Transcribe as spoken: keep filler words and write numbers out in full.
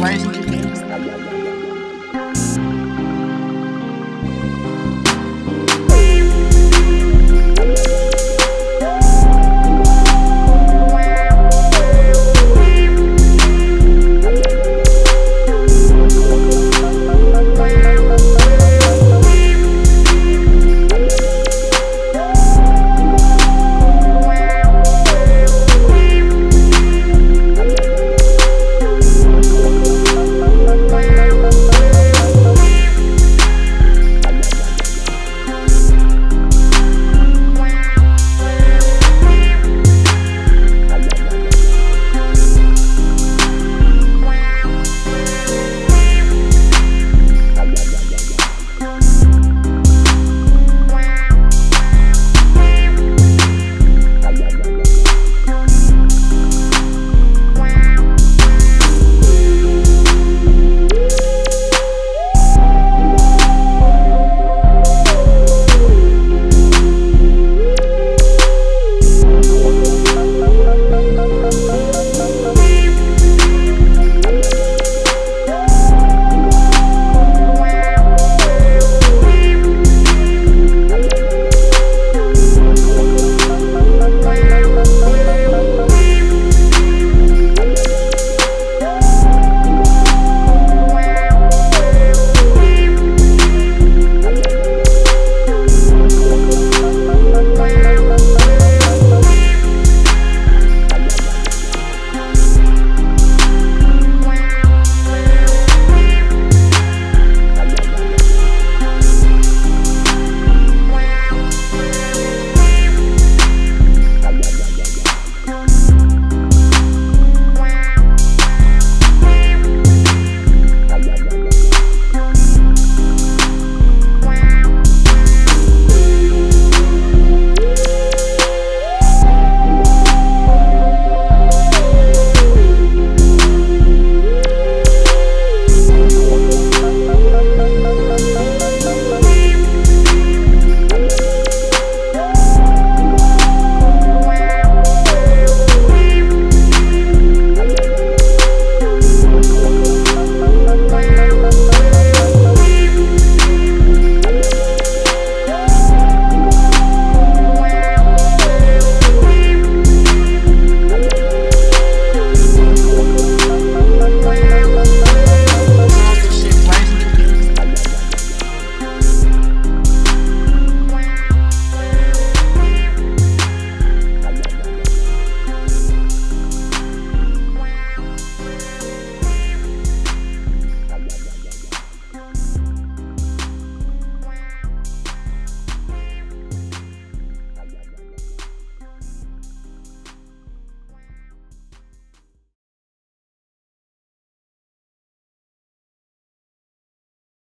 Why is it